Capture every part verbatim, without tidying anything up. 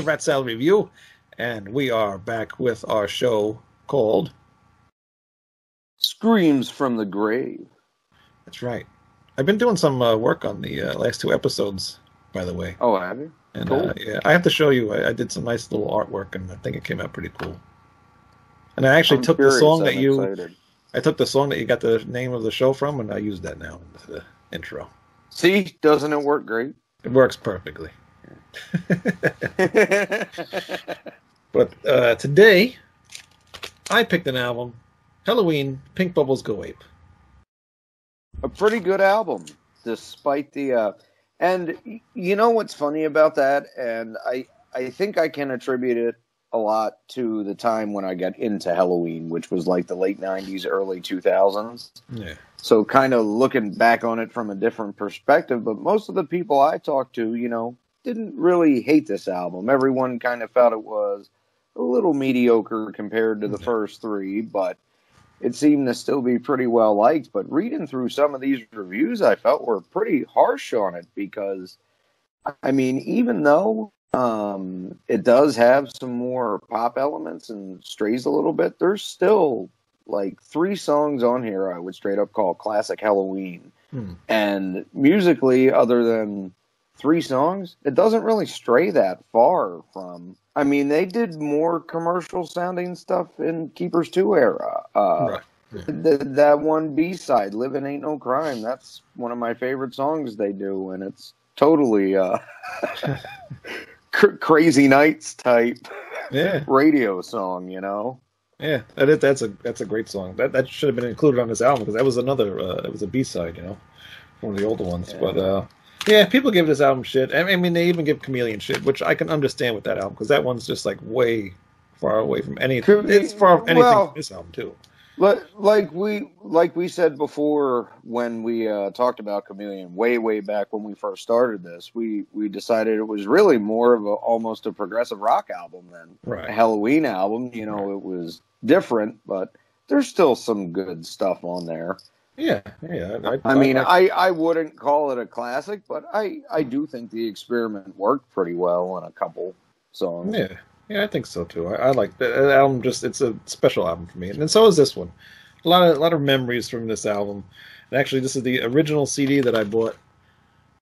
to RatSal Review, and we are back with our show called Screams From The Grave. That's right. I've been doing some uh, work on the uh, last two episodes, by the way. Oh, have you? And cool. uh, yeah, I have to show you. I, I did some nice little artwork, and I think it came out pretty cool. And I actually I'm took curious, the song I'm that you, excited. I took the song that you got the name of the show from, and I used that now in the intro. See, doesn't it work great? It works perfectly. But uh, today, I picked an album, Helloween, Pink Bubbles Go Ape. A pretty good album, despite the... Uh, and you know what's funny about that? And I, I think I can attribute it a lot to the time when I got into Helloween, which was like the late nineties, early two thousands. Yeah. So kind of looking back on it from a different perspective. But most of the people I talked to, you know, didn't really hate this album. Everyone kind of felt it was a little mediocre compared to the first three, but it seemed to still be pretty well liked. But reading through some of these reviews, I felt were pretty harsh on it because, I mean, even though um, it does have some more pop elements and strays a little bit, there's still like three songs on here I would straight up call classic Helloween. Hmm. And musically, other than three songs, it doesn't really stray that far from... I mean, they did more commercial-sounding stuff in Keepers two era. Uh, right. Yeah. th- that one B-side, Livin' Ain't No Crime, that's one of my favorite songs they do, and it's totally uh, cr- Crazy Nights type yeah. radio song, you know? Yeah, that is, that's a that's a great song. That that should have been included on this album, because that was another, uh, it was a B-side, you know? One of the older ones, yeah. but... Uh, Yeah, people give this album shit. I mean, they even give Chameleon shit, which I can understand with that album, because that one's just, like, way far away from anything. It's far from anything well, from this album, too. Like we like we said before when we uh, talked about Chameleon way, way back when we first started this, we, we decided it was really more of a, almost a progressive rock album than right. a Helloween album. You know, right. it was different, but there's still some good stuff on there. Yeah, yeah. I, I, I mean, I, I wouldn't call it a classic, but I, I do think the experiment worked pretty well on a couple songs. Yeah, yeah, I think so too. I, I like that album. Just it's a special album for me, and so is this one. A lot of a lot of memories from this album. And actually, this is the original C D that I bought.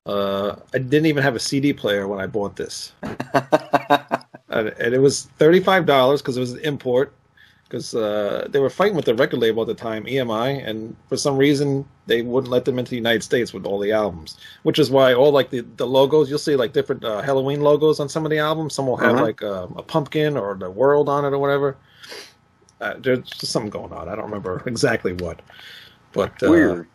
Uh, I didn't even have a C D player when I bought this, and, and it was thirty-five dollars because it was an import. Because uh, they were fighting with the record label at the time, E M I, and for some reason they wouldn't let them into the United States with all the albums, which is why all like the, the logos you'll see like different uh, Helloween logos on some of the albums. Some will have uh-huh. like um, a pumpkin or the world on it or whatever. Uh, there's just something going on. I don't remember exactly what, but uh, weird.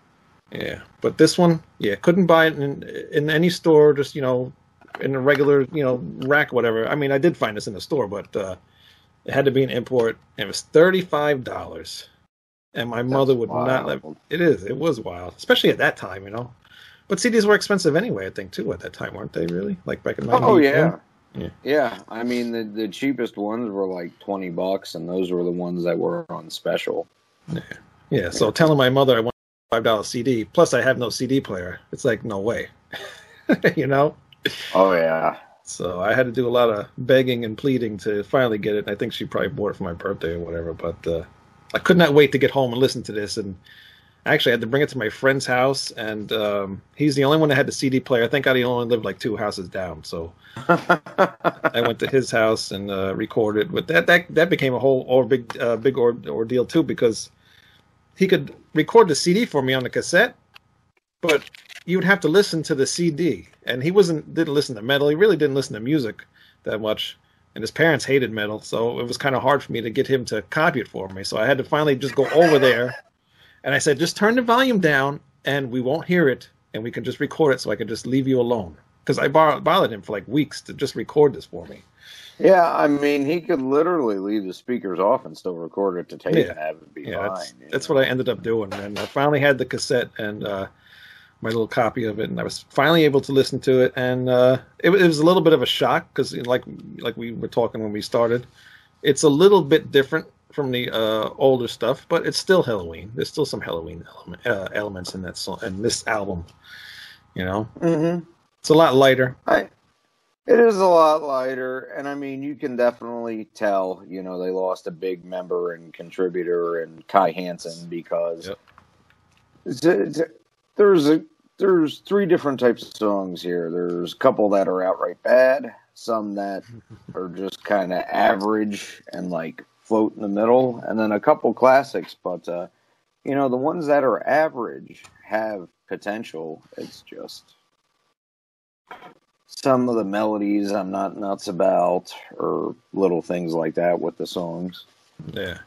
Yeah, but this one, yeah, couldn't buy it in in any store. Just you know, in a regular you know rack, or whatever. I mean, I did find this in the store, but. Uh, It had to be an import, and it was thirty-five dollars. And my That's mother would wild. not let me. It is. It was wild, especially at that time, you know. But C Ds were expensive anyway, I think, too, at that time, weren't they, really? Like back in my Oh, yeah. yeah. Yeah. I mean, the, the cheapest ones were like twenty bucks, and those were the ones that were on special. Yeah. Yeah. So telling my mother I want a five dollar C D, plus I have no C D player, it's like, no way. You know? Oh, yeah. So I had to do a lot of begging and pleading to finally get it. I think she probably bought it for my birthday or whatever. But uh, I could not wait to get home and listen to this. And actually, I had to bring it to my friend's house. And um, he's the only one that had the C D player. I think I only lived like two houses down. So I went to his house and uh, recorded. But that that that became a whole or big uh, big or, ordeal too, because he could record the C D for me on the cassette, but you would have to listen to the C D, and he wasn't didn't listen to metal. He really didn't listen to music that much, and his parents hated metal, so it was kind of hard for me to get him to copy it for me. So I had to finally just go over there, and I said, just turn the volume down, and we won't hear it, and we can just record it so I can just leave you alone. Because I bar- bothered him for like weeks to just record this for me. Yeah, I mean, he could literally leave the speakers off and still record it to tape yeah. and have it be yeah, fine. That's, that's what I ended up doing, and I finally had the cassette, and... uh my little copy of it, and I was finally able to listen to it, and uh, it, it was a little bit of a shock, because like like we were talking when we started, it's a little bit different from the uh, older stuff, but it's still Helloween. There's still some Helloween element, uh, elements in that song, in this album, you know? Mm-hmm. It's a lot lighter. I It is a lot lighter, and I mean, you can definitely tell, you know, they lost a big member and contributor in Kai Hansen, because yep. it's, it's, there's a, there's three different types of songs here. There's a couple that are outright bad, some that are just kind of average and like float in the middle, and then a couple classics, but uh, you know, the ones that are average have potential. It's just... some of the melodies I'm not nuts about, or little things like that with the songs. Yeah,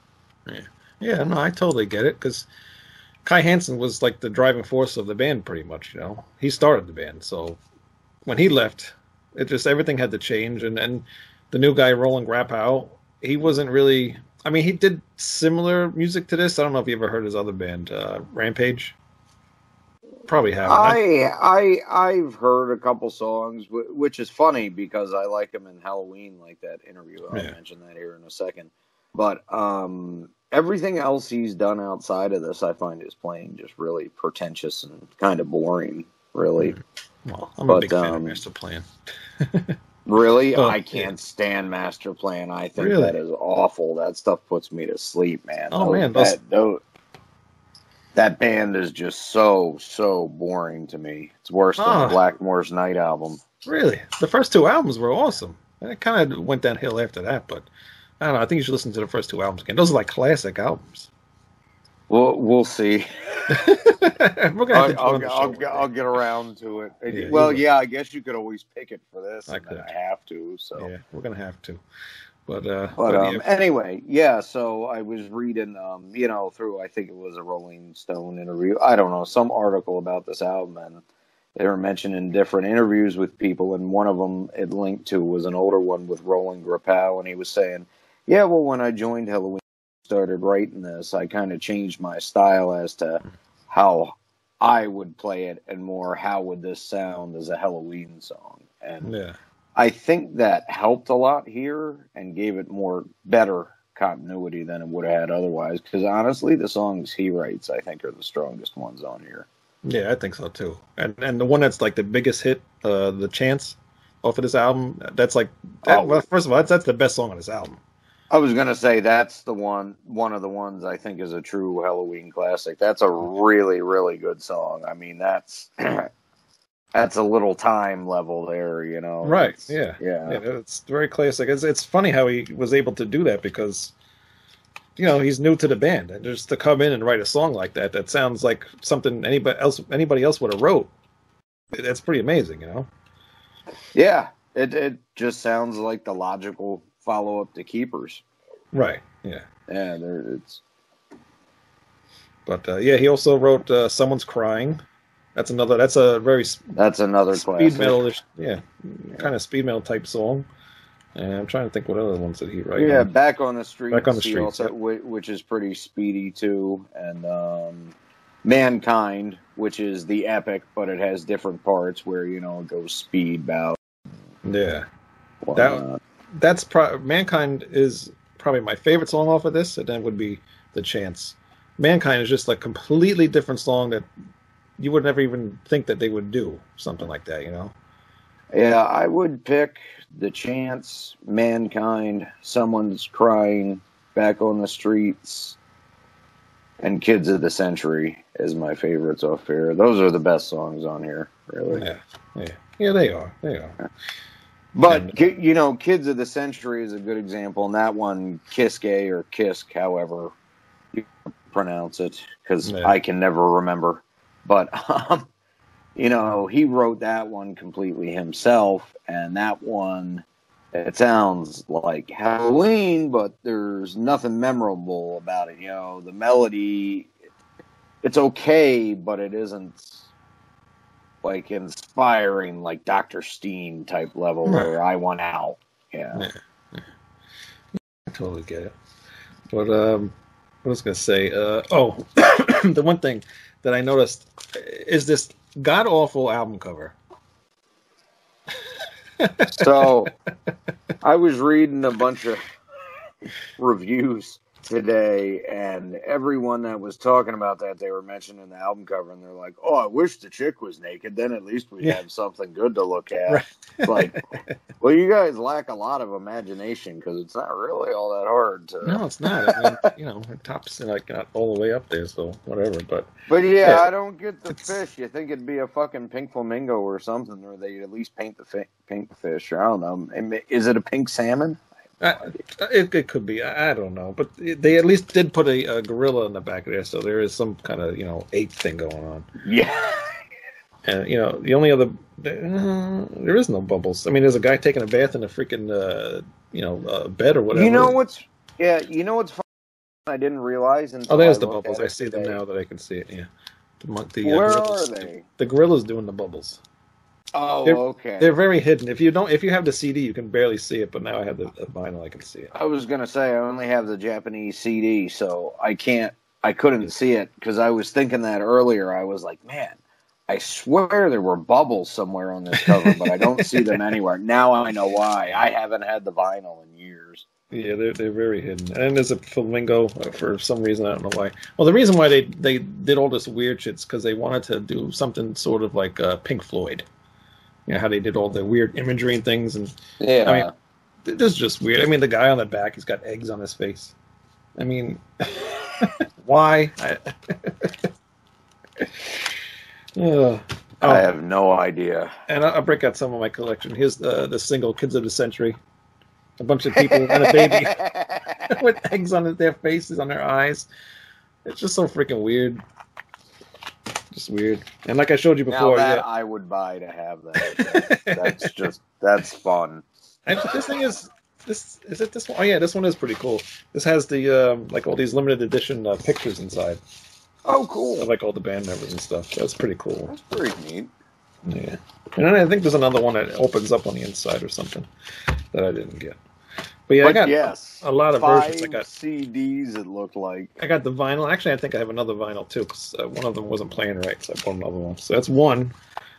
yeah, yeah. No, I totally get it, because Kai Hansen was like the driving force of the band, pretty much. You know, he started the band, so when he left, it just everything had to change. And then the new guy, Roland Grapow, he wasn't really. I mean, he did similar music to this. I don't know if you ever heard his other band, uh, Rampage. Probably haven't. I I I've heard a couple songs, which is funny because I like them in Helloween, like that interview. I'll yeah. mention that here in a second. But um, everything else he's done outside of this, I find his playing just really pretentious and kind of boring. Really. Well, I'm but, a big fan um, of Masterplan. Really, oh, I can't yeah. stand Masterplan. I think really? that is awful. That stuff puts me to sleep, man. Oh those, man, those... that. That band is just so, so boring to me. It's worse than oh. the Blackmore's Night album. Really? The first two albums were awesome. And it kind of went downhill after that, but I don't know. I think you should listen to the first two albums again. Those are like classic albums. We'll, we'll see. we're gonna I'll, I'll, I'll, I'll get around to it. Yeah, well, yeah, I guess you could always pick it for this. I could. I have to. So. Yeah, we're going to have to. But, uh, but, but um, yeah. anyway, yeah, so I was reading, um, you know, through, I think it was a Rolling Stone interview, I don't know, some article about this album, and they were mentioning different interviews with people, and one of them it linked to was an older one with Roland Grapow, and he was saying, yeah, well, when I joined Helloween, started writing this, I kind of changed my style as to how I would play it, and more how would this sound as a Helloween song, and... yeah. I think that helped a lot here and gave it more better continuity than it would have had otherwise. Because honestly, the songs he writes, I think, are the strongest ones on here. Yeah, I think so too. And and the one that's like the biggest hit, uh, "The Chance," off of this album, that's like, that, oh, well, first of all, that's, that's the best song on this album. I was gonna say that's the one, one of the ones I think is a true Helloween classic. That's a really, really good song. I mean, that's. That's a little time level there, you know. Right, it's, yeah. yeah. Yeah. It's very classic. It's it's funny how he was able to do that because, you know, he's new to the band. And just to come in and write a song like that, that sounds like something anybody else anybody else would have wrote. That's pretty amazing, you know? Yeah. It it just sounds like the logical follow-up to Keepers. Right, yeah. Yeah, there it's... But, uh, yeah, he also wrote uh, Someone's Crying. That's another. That's a very. That's another speed metal ish. Yeah, yeah, kind of speed metal type song. And I'm trying to think what other ones did he write. Yeah, on. Back on the Street. Back on the Street, also, yeah. Which is pretty speedy too, and um, Mankind, which is the epic, but it has different parts where you know it goes speed bout. Yeah, well, that uh, that's pro- Mankind is probably my favorite song off of this, and then would be The Chance. Mankind is just a completely different song that. You would never even think that they would do something like that, you know? Yeah, I would pick The Chance, Mankind, Someone's Crying, Back on the Streets, and Kids of the Century is my favorites off here. Those are the best songs on here, really. Yeah, yeah, yeah they are. They are. But, and, you know, Kids of the Century is a good example, and that one, Kiske or Kisk, however you pronounce it, because yeah. I can never remember. But, um, you know, he wrote that one completely himself, and that one, it sounds like Helloween, but there's nothing memorable about it. You know, the melody, it's okay, but it isn't, like, inspiring, like Doctor Steen type level, right. Or I Want Out. Yeah. Yeah, yeah. I totally get it. But, um, what was I going to say? Uh, oh, the one thing. That I noticed is this god awful album cover. So I was reading a bunch of reviews today, and everyone that was talking about that, they were mentioning the album cover, and they're like, oh, I wish the chick was naked, then at least we'd yeah. have something good to look at. Right. It's like, well, you guys lack a lot of imagination, because it's not really all that hard to... No, it's not. I mean, you know, it tops like not all the way up there, so whatever, but... But yeah, yeah. I don't get the fish. You think it'd be a fucking pink flamingo or something, or they'd at least paint the fi- pink fish. I don't know. Is it a pink salmon? I, it, it could be. I, I don't know. But they at least did put a, a gorilla in the back of there, so there is some kind of, you know, ape thing going on. Yeah. And, you know, the only other... Uh, there is no bubbles. I mean, there's a guy taking a bath in a freaking, uh, you know, uh, bed or whatever. You know what's... Yeah, you know what's funny? I didn't realize until Oh, there's I the bubbles. I see today. them now that I can see it, yeah. The, the, Where uh, are they? The gorilla's doing the bubbles. Oh, they're, okay. They're very hidden. If you don't, if you have the C D, you can barely see it. But now I have the, the vinyl; I can see it. I was gonna say I only have the Japanese C D, so I can't. I couldn't yeah. see it because I was thinking that earlier. I was like, man, I swear there were bubbles somewhere on this cover, but I don't see them anywhere. Now I know why. I haven't had the vinyl in years. Yeah, they're they're very hidden. And there's a flamingo for some reason. I don't know why. Well, the reason why they they did all this weird shit's because they wanted to do something sort of like uh, Pink Floyd. You know, how they did all the weird imagery and things. And yeah. I mean, this is just weird. I mean, the guy on the back, he's got eggs on his face. I mean, why? I, uh, I have no idea. And I'll break out some of my collection. Here's the, the single, Kids of the Century. A bunch of people and a baby with eggs on their faces, on their eyes. It's just so freaking weird. Just weird. And like I showed you before, now that yeah. I would buy to have that. That's just that's fun. And this thing is this is it this one? Oh yeah, this one is pretty cool. This has the um, like all these limited edition uh, pictures inside. Oh, cool! Of, like all the band members and stuff. That's pretty cool. That's pretty neat. Yeah. And then I think there's another one that opens up on the inside or something that I didn't get. But yeah, but I got yes, a lot of five versions. I got C Ds. It looked like I got the vinyl. Actually, I think I have another vinyl too because uh, one of them wasn't playing right, so I bought another one. So that's one.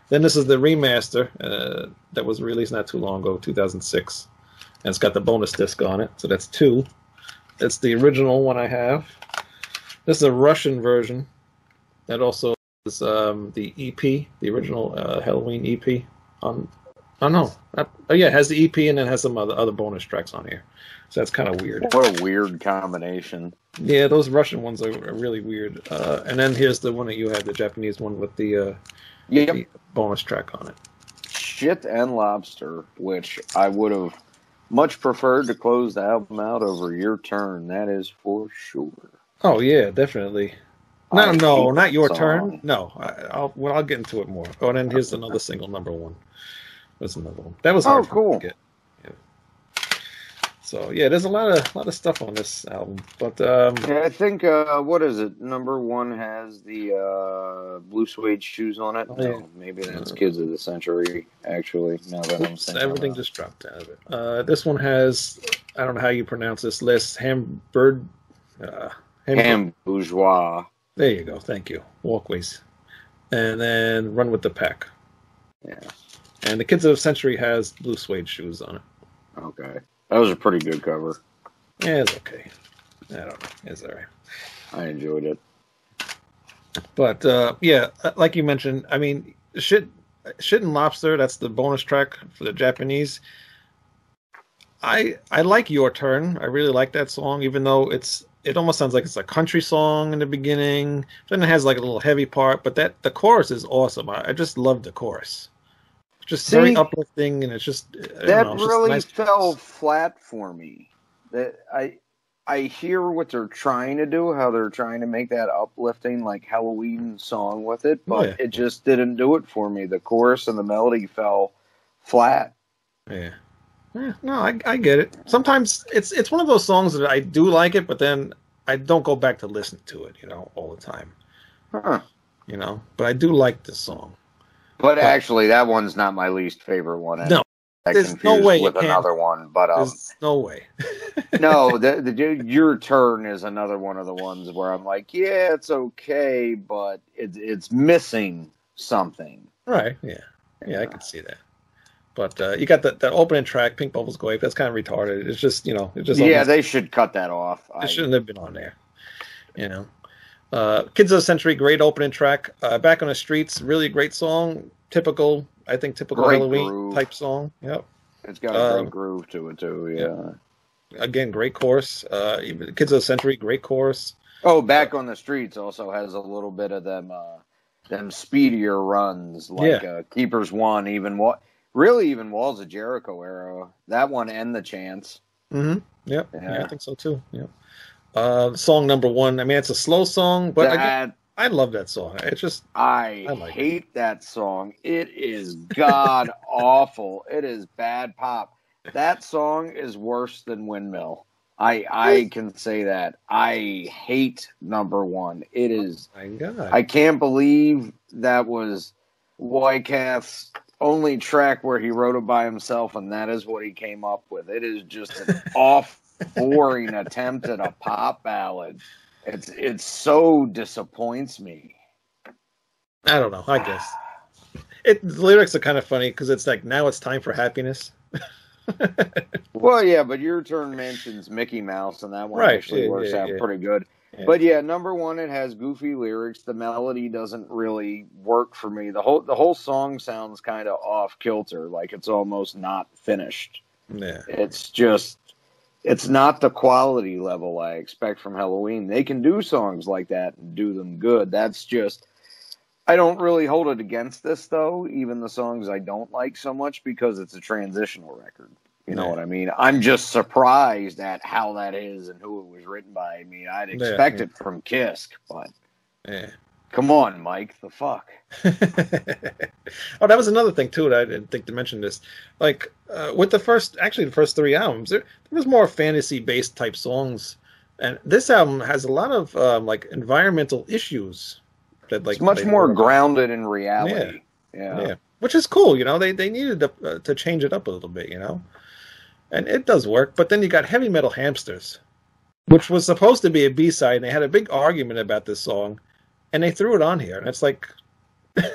Then this is the remaster uh, that was released not too long ago, two thousand six, and it's got the bonus disc on it. So that's two. That's the original one I have. This is a Russian version. That also is um, the E P, the original uh, Helloween E P on. Oh, no. Oh, yeah, it has the E P and then has some other bonus tracks on here. So that's kind of weird. What a weird combination. Yeah, those Russian ones are really weird. Uh, and then here's the one that you had, the Japanese one with the, uh, yep. the bonus track on it. Shit and Lobster, which I would have much preferred to close the album out over Your Turn. That is for sure. Oh, yeah, definitely. No, I no, not Your song. Turn. No, I, I'll, well, I'll get into it more. Oh, and then here's another single, number one. That's another one. That was hard oh, cool. to get. Yeah. So yeah, there's a lot of lot of stuff on this album, but um, yeah, I think uh, what is it? Number one has the uh, blue suede shoes on it. Oh, yeah. No, maybe that's uh, Kids of the Century. Actually, now that I'm saying everything just dropped out of it. Uh, this one has I don't know how you pronounce this list. Hamburg, uh, Ham Bourgeois. There you go. Thank you. Walkways, and then Run with the Pack. Yeah. And the Kids of the Century has blue suede shoes on it. Okay. That was a pretty good cover. Yeah, it's okay. I don't know. It's all right. I enjoyed it. But, uh, yeah, like you mentioned, I mean, Shit, Shit and Lobster, that's the bonus track for the Japanese. I I like Your Turn. I really like that song, even though it's it almost sounds like it's a country song in the beginning. Then it has like a little heavy part, but that the chorus is awesome. I, I just love the chorus. Just See, very uplifting, and it's just that know, it's really just nice fell place. flat for me. That I, I hear what they're trying to do, how they're trying to make that uplifting like Halloween song with it, but oh, yeah. it just didn't do it for me. The chorus and the melody fell flat. Yeah, yeah no, I, I get it. Sometimes it's it's one of those songs that I do like it, but then I don't go back to listen to it, you know, all the time. Huh. You know, but I do like this song. But actually, that one's not my least favorite one. No, I there's no way with another one. But um, there's no way. no, the, the Your Turn is another one of the ones where I'm like, yeah, it's okay, but it's it's missing something. Right? Yeah, yeah, uh, I can see that. But uh, you got the, the opening track, Pink Bubbles Go Ape. That's kind of retarded. It's just, you know, it just yeah. They should cut that off. It I... shouldn't have been on there. You know, uh, Kids of the Century, great opening track. Uh, Back on the Streets, really great song. Typical, I think, typical great Helloween groove. type song. Yep, it's got a um, great groove to it too. Yeah. yeah. Again, great chorus. Uh, Kids of the Century, great chorus. Oh, Back on the Streets also has a little bit of them, uh, them speedier runs like yeah. uh, Keepers One, even what. Really, even Walls of Jericho era. That one and The Chance. Mm-hmm. Yep. Yeah. yeah, I think so, too. Yeah. Uh, song number one. I mean, it's a slow song, but that, again, I love that song. It's just... I, I like hate it. that song. It is god-awful. It is bad pop. That song is worse than Windmill. I I can say that. I hate number one. It is... Oh my God. I can't believe that was Wyckath's only track where he wrote it by himself, and that is what he came up with. It is just an off boring attempt at a pop ballad. It's it so disappoints me. I don't know. I guess it the lyrics are kind of funny because it's like, now it's time for happiness. Well, yeah, but your turn mentions Mickey Mouse, and that one right. actually yeah, works yeah, out yeah. pretty good. Yeah. But yeah, number one, it has goofy lyrics. The melody doesn't really work for me. The whole the whole song sounds kind of off kilter, like it's almost not finished. Yeah. It's just it's not the quality level I expect from Helloween. They can do songs like that and do them good. That's just I don't really hold it against this though, even the songs I don't like so much, because it's a transitional record. You know yeah. what I mean? I'm just surprised at how that is and who it was written by. I mean, I'd expect yeah, yeah. it from Kiske, but yeah. come on, Mike, the fuck. Oh, that was another thing, too, that I didn't think to mention this. Like, uh, with the first, actually the first three albums, there, there was more fantasy-based type songs. And this album has a lot of, um, like, environmental issues. That, like, it's much more grounded in reality. Yeah. yeah. yeah. Which is cool, you know? They, they needed to, uh, to change it up a little bit, you know? And it does work, but then you got Heavy Metal Hamsters, which was supposed to be a B-side, and they had a big argument about this song, and they threw it on here, and it's like,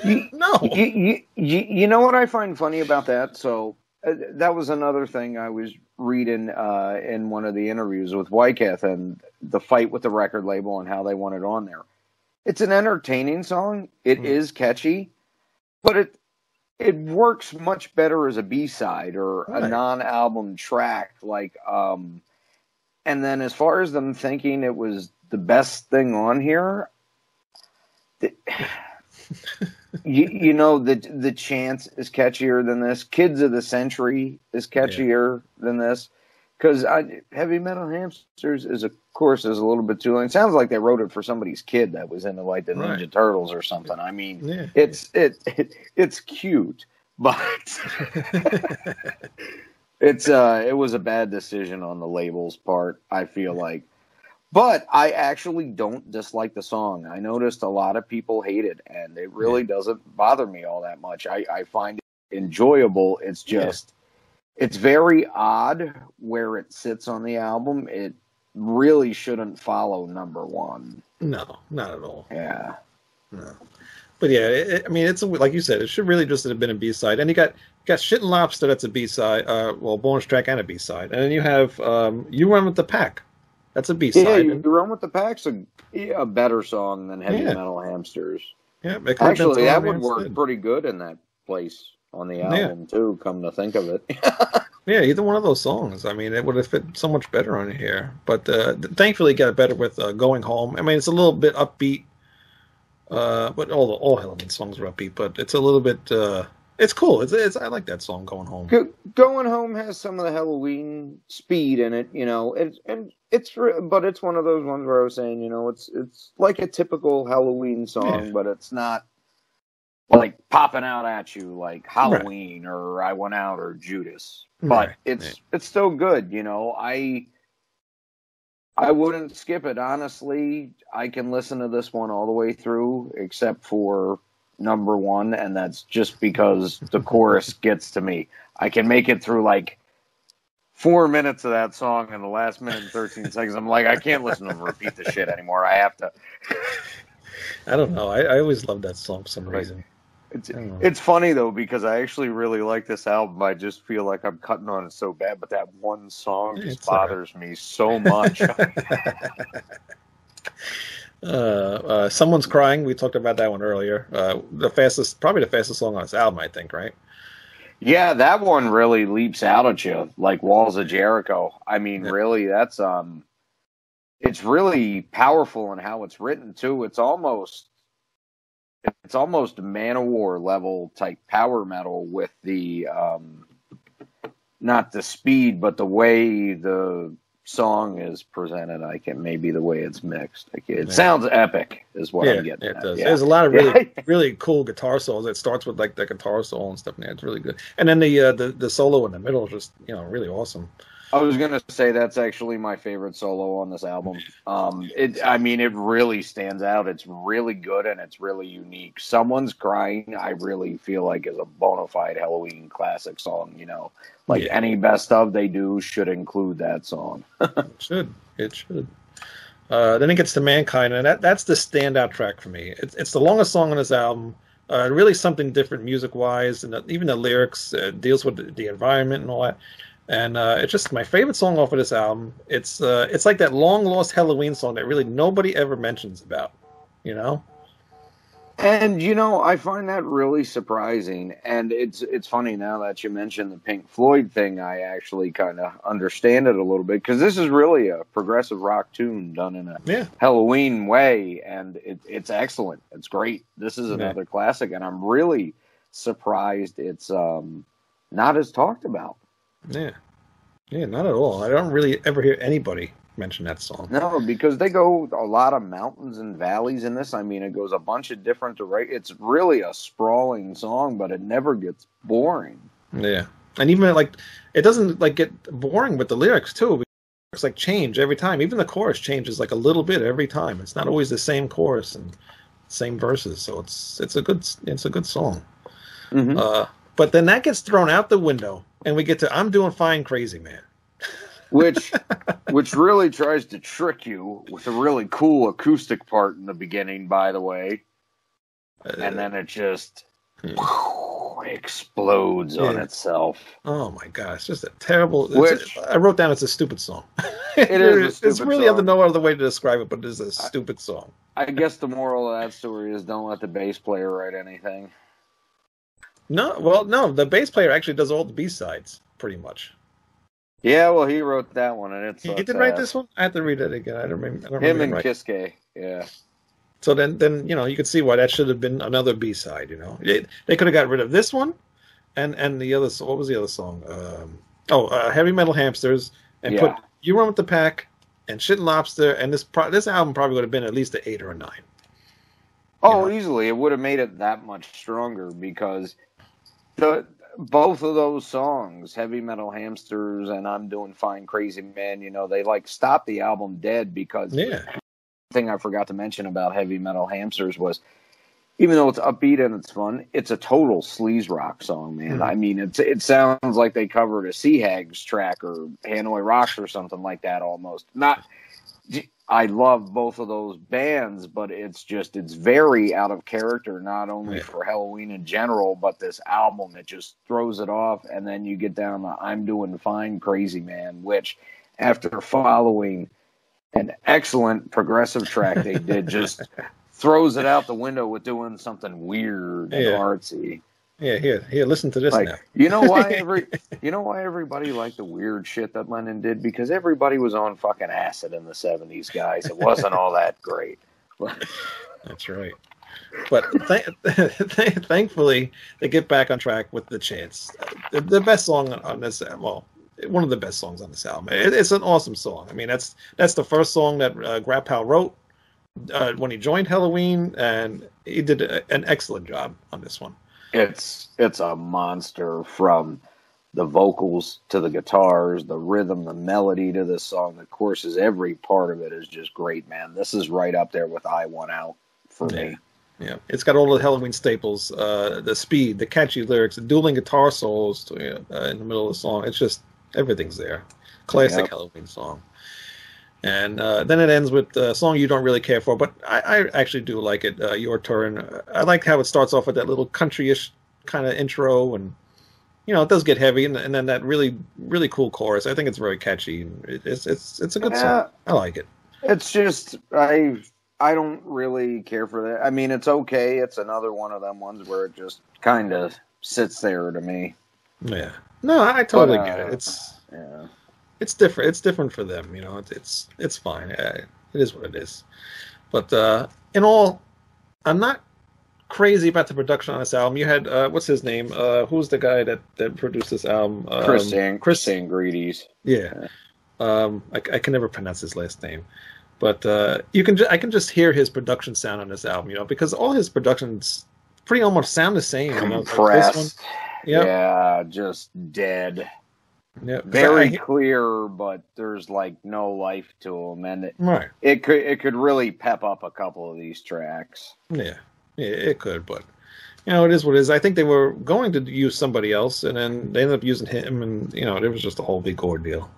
you, no. You, you, you know what I find funny about that? So uh, that was another thing I was reading uh, in one of the interviews with Wyckath, and the fight with the record label and how they want it on there. It's an entertaining song. It mm. is catchy, but it... It works much better as a B-side or right. a non-album track. Like, um, and then as far as them thinking it was the best thing on here, the, you, you know, the the Chance is catchier than this. Kids of the Century is catchier yeah. than this. Because Heavy Metal Hamsters is, of course, is a little bit too long. It sounds like they wrote it for somebody's kid that was into, like, the right. Ninja Turtles or something. I mean, yeah. it's it, it it's cute, but it's uh, it was a bad decision on the label's part, I feel like. But I actually don't dislike the song. I noticed a lot of people hate it, and it really yeah. doesn't bother me all that much. I, I find it enjoyable. It's just... Yeah. It's very odd where it sits on the album. It really shouldn't follow number one. No, not at all. Yeah. No. But yeah, it, I mean, it's a, like you said, it should really just have been a B-side. And you got got Shit and Lobster, that's a B-side, uh, well, bonus track and a B-side. And then you have um, You Run With The Pack. That's a B-side. Yeah, You Run With The Pack's a, a better song than Heavy yeah. Metal Hamsters. Yeah, actually, that would work did. pretty good in that place. On the album, yeah. too, come to think of it. yeah, either one of those songs. I mean, it would have fit so much better on here. But uh, thankfully, got it better with uh, Going Home. I mean, it's a little bit upbeat. Uh, but all the all Helloween songs are upbeat. But it's a little bit... Uh, it's cool. It's, it's I like that song, Going Home. Go, Going Home has some of the Helloween speed in it, you know. And, and it's But it's one of those ones where I was saying, you know, it's, it's like a typical Helloween song, yeah. but it's not... Like popping out at you like Halloween right. or I Went Out or Judas. But right. it's yeah. it's still good, you know. I I wouldn't skip it, honestly. I can listen to this one all the way through except for number one, and that's just because the chorus gets to me. I can make it through like four minutes of that song, and the last minute and thirteen seconds I'm like, I can't listen to them repeat the shit anymore. I have to I don't know. I, I always loved that song for some reason. It's, it's funny, though, because I actually really like this album. I just feel like I'm cutting on it so bad, but that one song just it's bothers right. me so much. uh, uh, Someone's Crying. We talked about that one earlier. Uh, the fastest, probably the fastest song on this album, I think, right? Yeah, that one really leaps out at you, like Walls of Jericho. I mean, yeah. really, that's um, it's really powerful in how it's written, too. It's almost... It's almost Manowar level type power metal with the, um, not the speed, but the way the song is presented. I can maybe the way it's mixed. Like, it yeah. sounds epic, is what yeah, I'm getting. It at. Does. Yeah. There's a lot of really, really cool guitar solos. It starts with like the guitar solo and stuff. And it's really good. And then the uh, the the solo in the middle is just you know really awesome. I was gonna say that's actually my favorite solo on this album. Um, it, I mean, it really stands out. It's really good and it's really unique. Someone's Crying, I really feel like is a bona fide Helloween classic song. You know, like yeah. any best of they do should include that song. It should. It should. Uh, then it gets to Mankind, and that, that's the standout track for me. It's it's the longest song on this album. Uh, really something different music wise, and the, even the lyrics uh, deals with the, the environment and all that. And uh, it's just my favorite song off of this album. It's uh, it's like that long-lost Helloween song that really nobody ever mentions about, you know? And, you know, I find that really surprising. And it's it's funny now that you mentioned the Pink Floyd thing, I actually kind of understand it a little bit. Because this is really a progressive rock tune done in a yeah. Helloween way. And it, it's excellent. It's great. This is another yeah. classic. And I'm really surprised it's um, not as talked about. Yeah, yeah, not at all. I don't really ever hear anybody mention that song. No, because they go a lot of mountains and valleys in this. I mean, it goes a bunch of different directions. It's really a sprawling song, but it never gets boring. Yeah, and even like it doesn't like get boring with the lyrics too. It's like change every time. Even the chorus changes like a little bit every time. It's not always the same chorus and same verses. So it's it's a good it's a good song. Mm-hmm. Uh, but then that gets thrown out the window. And we get to I'm Doing Fine, Crazy Man. Which which really tries to trick you with a really cool acoustic part in the beginning, by the way. Uh, and then it just yeah. whew, explodes yeah. on itself. Oh, my gosh. Just a terrible... Which, I wrote down it's a stupid song. It is a stupid It's really song. No other way to describe it, but it is a stupid I, song. I guess the moral of that story is don't let the bass player write anything. No, well, no, the bass player actually does all the B-sides, pretty much. Yeah, well, he wrote that one, and it's... He, he did write this one? I have to read it again. I don't remember. I don't Him remember and right. Kiske, yeah. So then, then, you know, you could see why that should have been another B-side, you know? It, they could have got rid of this one, and, and the other... What was the other song? Um, oh, uh, Heavy Metal Hamsters, and yeah. put You Run With The Pack, and Shit and Lobster, and this pro this album probably would have been at least an eight or a nine. Oh, you know? Easily. It would have made it that much stronger, because... The, both of those songs, Heavy Metal Hamsters and I'm Doing Fine, Crazy Man, you know, they like stopped the album dead because yeah. the thing I forgot to mention about Heavy Metal Hamsters was, even though it's upbeat and it's fun, it's a total sleaze rock song, man. Mm-hmm. I mean, it's, it sounds like they covered a Sea Hags track or Hanoi Rocks or something like that almost. Not... I love both of those bands, but it's just, it's very out of character, not only yeah. for Helloween in general, but this album, it just throws it off. And then you get down to I'm Doing Fine, Crazy Man, which after following an excellent progressive track they did, just throws it out the window with doing something weird yeah. and artsy. Yeah, here, here, listen to this like, now. You know why every you know why everybody liked the weird shit that Lennon did? Because everybody was on fucking acid in the seventies, guys. It wasn't all that great. That's right. But th th thankfully, they get back on track with The Chance. The, the best song on this, well, one of the best songs on this album. It, it's an awesome song. I mean, that's that's the first song that uh, Grapow wrote uh, when he joined Helloween, and he did a, an excellent job on this one. It's it's a monster from the vocals to the guitars, the rhythm, the melody to this song. The courses, every part of it is just great, man. This is right up there with I Want Out for yeah. me. Yeah, it's got all the Helloween staples, uh, the speed, the catchy lyrics, the dueling guitar solos to, you know, uh, in the middle of the song. It's just everything's there. Classic yep. Helloween song. And uh, then it ends with a song you don't really care for, but I, I actually do like it, uh, Your Turn. I like how it starts off with that little country-ish kind of intro, and, you know, it does get heavy, and, and then that really, really cool chorus. I think it's very catchy. It, it's it's it's a good yeah, song. I like it. It's just, I I don't really care for that. I mean, it's okay. It's another one of them ones where it just kind of sits there to me. Yeah. No, I totally but, uh, get it. It's... Yeah. It's different. It's different for them, you know. It's it's, it's fine. It is what it is. But uh, in all, I'm not crazy about the production on this album. You had uh, what's his name? Uh, who's the guy that, that produced this album? Um, Chris Sang. Chris Sang Greedies. Yeah. Um, I, I can never pronounce his last name, but uh, you can. Ju- I can just hear his production sound on this album, you know, because all his productions pretty almost sound the same. You know? Compressed. Like this one. Yep. Yeah. Just dead. Yeah, very I, clear, but there's like no life to them, and it, right. it could it could really pep up a couple of these tracks. Yeah, yeah, it could, but you know, it is what it is. I think they were going to use somebody else, and then they ended up using him, and you know, it was just a whole big ordeal.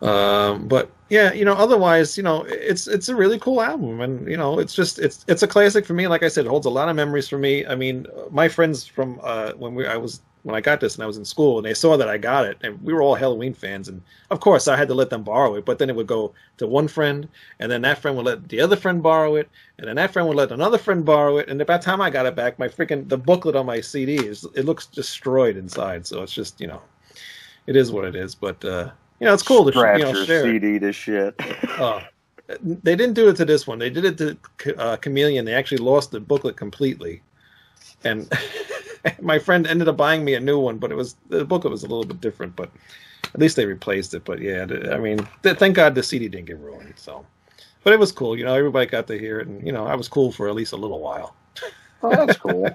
Um, but yeah, you know, otherwise, you know, it's it's a really cool album, and you know, it's just it's it's a classic for me. Like I said, it holds a lot of memories for me. I mean, my friends from uh, when we I was. when I got this and I was in school and they saw that I got it and we were all Helloween fans. And of course I had to let them borrow it, but then it would go to one friend and then that friend would let the other friend borrow it. And then that friend would let another friend borrow it. And by the time I got it back, my freaking, the booklet on my C D is, it looks destroyed inside. So it's just, you know, it is what it is, but uh, you know, it's cool Scratch to you know, share your C D to shit. uh, they didn't do it to this one. They did it to uh, Chameleon. They actually lost the booklet completely. And my friend ended up buying me a new one, but it was the booklet was a little bit different. But at least they replaced it. But yeah, I mean, thank God the C D didn't get ruined. So, but it was cool. You know, everybody got to hear it, and you know, I was cool for at least a little while. Oh, that's cool.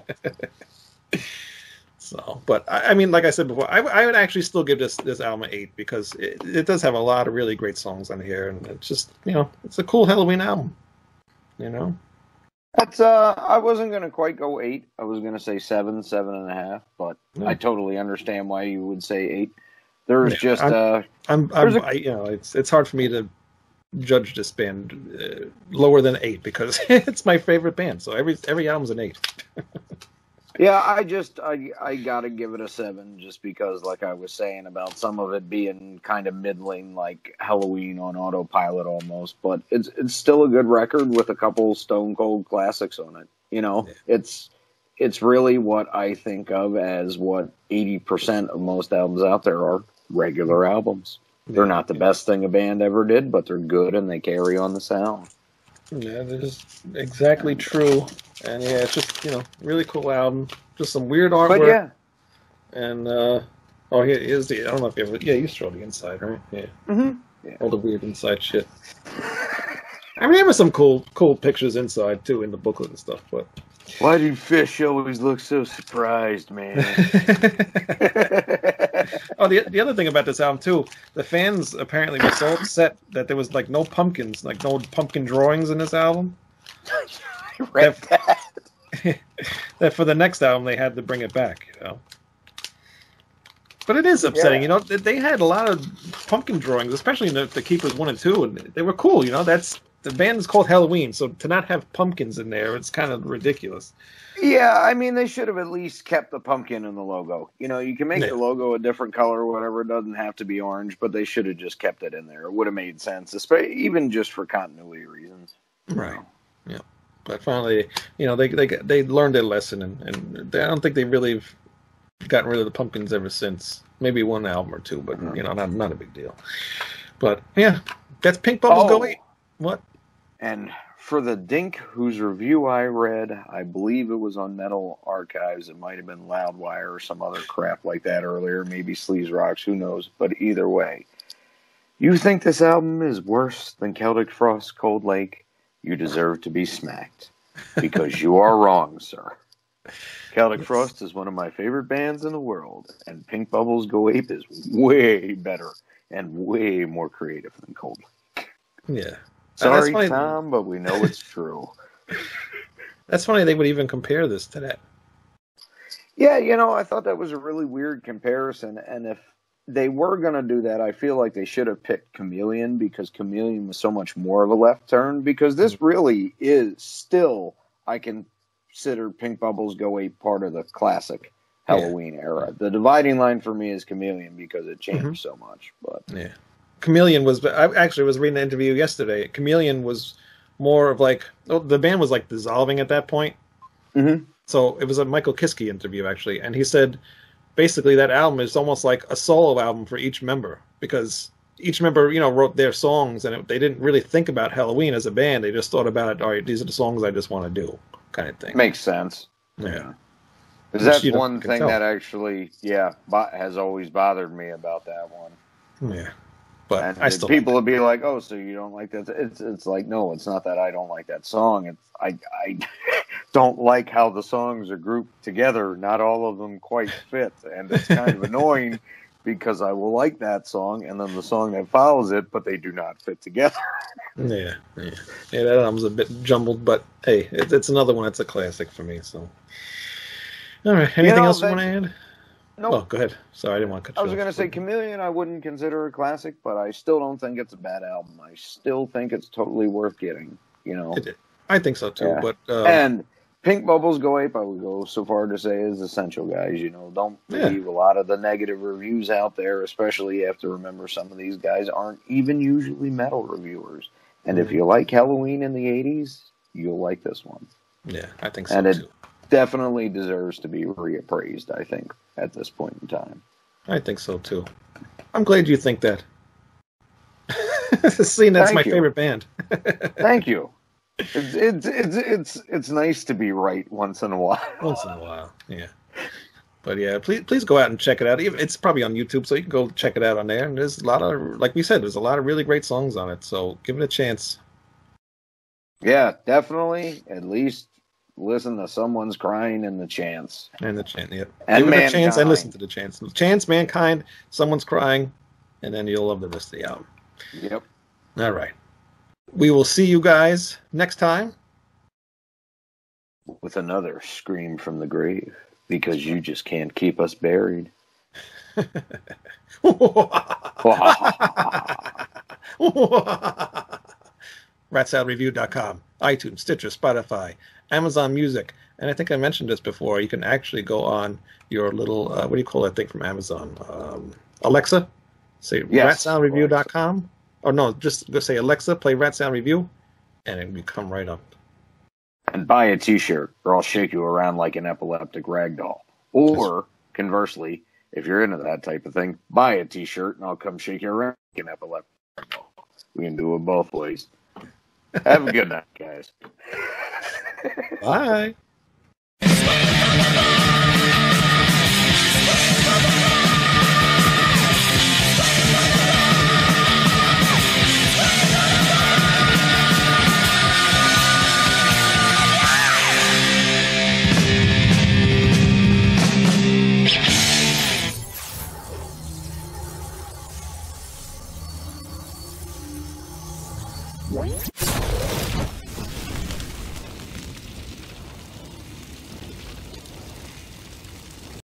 So, but I, I mean, like I said before, I, I would actually still give this this album an eight because it, it does have a lot of really great songs on here, and it's just you know, it's a cool Helloween album. You know. That's uh, I wasn't gonna quite go eight. I was gonna say seven, seven and a half. But yeah. I totally understand why you would say eight. There's yeah, just I'm, uh, I'm, I'm a... I, you know, it's it's hard for me to judge this band uh, lower than eight because it's my favorite band. So every every album's an eight. Yeah, I just I I gotta give it a seven just because, like I was saying about some of it being kind of middling, like Helloween on autopilot almost. But it's it's still a good record with a couple Stone Cold classics on it. You know, yeah. it's it's really what I think of as what eighty percent of most albums out there are regular albums. Yeah. They're not the yeah. best thing a band ever did, but they're good and they carry on the sound. Yeah, that is exactly true. And yeah, it's just, you know, really cool album. Just some weird artwork. But yeah. And, uh, oh, here is the, I don't know if you ever, yeah, you saw the inside, right? Yeah. Mm-hmm. Yeah. All the weird inside shit. I mean, there were some cool, cool pictures inside, too, in the booklet and stuff, but. Why do fish always look so surprised, man? Oh, the the other thing about this album too, the fans apparently were so upset that there was like no pumpkins, like no pumpkin drawings in this album. I read that. That. That for the next album they had to bring it back, you know. But it is upsetting, yeah. you know. They had a lot of pumpkin drawings, especially in the, the Keepers one and two, and they were cool, you know. That's the band is called Helloween, so to not have pumpkins in there, it's kind of ridiculous. Yeah, I mean, they should have at least kept the pumpkin in the logo. You know, you can make yeah. the logo a different color or whatever. It doesn't have to be orange, but they should have just kept it in there. It would have made sense, even just for continuity reasons. Right. Yeah. But finally, you know, they they they learned their lesson, and, and they, I don't think they really have gotten rid of the pumpkins ever since. Maybe one album or two, but, mm-hmm. you know, not, not a big deal. But, yeah, that's Pink Bubbles Go Ape. What? And for the dink whose review I read, I believe it was on Metal Archives. It might have been Loudwire or some other crap like that earlier. Maybe Sleaze Rocks, who knows. But either way, you think this album is worse than Celtic Frost's Cold Lake? You deserve to be smacked. Because you are wrong, sir. Celtic yes. Frost is one of my favorite bands in the world. And Pink Bubbles Go Ape is way better and way more creative than Cold Lake. Yeah. Sorry, funny, Tom, but we know it's true. That's funny they would even compare this to that. Yeah, you know, I thought that was a really weird comparison. And if they were going to do that, I feel like they should have picked Chameleon, because Chameleon was so much more of a left turn, because this really is still, I consider Pink Bubbles Go Ape part of the classic Helloween yeah. era. The dividing line for me is Chameleon because it changed mm-hmm. so much. But yeah, Chameleon was, I actually was reading an interview yesterday. Chameleon was more of like, oh, the band was like dissolving at that point. Mm-hmm. So it was a Michael Kiske interview actually. And he said, basically, that album is almost like a solo album for each member, because each member, you know, wrote their songs, and it, they didn't really think about Helloween as a band. They just thought about it. All right, these are the songs I just want to do, kind of thing. Makes sense. Yeah, because that's one thing that actually, yeah, bo- has always bothered me about that one. Yeah, but and I still people like would be like, "Oh, so you don't like that?" It's it's like, no, it's not that I don't like that song. It's I I. don't like how the songs are grouped together. Not all of them quite fit, and it's kind of annoying because I will like that song and then the song that follows it, but they do not fit together. yeah, yeah, yeah. That album's a bit jumbled, but hey, it, it's another one that's a classic for me. So, all right. Anything you know, else that, you want to add? No. Nope. Oh, go ahead. Sorry, I didn't want to cut you off. I was going to say Chameleon. I wouldn't consider a classic, but I still don't think it's a bad album. I still think it's totally worth getting. You know, it, I think so too. Yeah. But um, and Pink Bubbles Go Ape, I would go so far to say, is essential, guys. You know, don't believe yeah. a lot of the negative reviews out there, especially you have to remember some of these guys aren't even usually metal reviewers. And mm-hmm. if you like Helloween in the eighties, you'll like this one. Yeah, I think so, and it too. definitely deserves to be reappraised, I think, at this point in time. I think so, too. I'm glad you think that. Seeing that's Thank my you. favorite band. Thank you. It's, it's it's it's it's nice to be right once in a while. Once in a while, yeah. But yeah, please please go out and check it out. It's probably on YouTube, so you can go check it out on there. And there's a lot of, like we said, there's a lot of really great songs on it. So give it a chance. Yeah, definitely. At least listen to someone's crying in the chants. And the chant, yeah. And give it a chance and listen to the chants. Chants, Mankind, someone's crying, and then you'll love the rest of the album. Yep. All right. We will see you guys next time with another Scream from the Grave, because you just can't keep us buried. rat salad review dot com, iTunes, Stitcher, Spotify, Amazon Music. And I think I mentioned this before. You can actually go on your little, uh, what do you call that thing from Amazon? Um, Alexa? Say yes, rat salad review dot com. Or no, just go say, Alexa, play Rat Sound Review, and it will come right up. And buy a T-shirt, or I'll shake you around like an epileptic ragdoll. Or, That's... conversely, if you're into that type of thing, buy a T-shirt, and I'll come shake you around like an epileptic ragdoll. We can do it both ways. Have a good night, guys. Bye. What?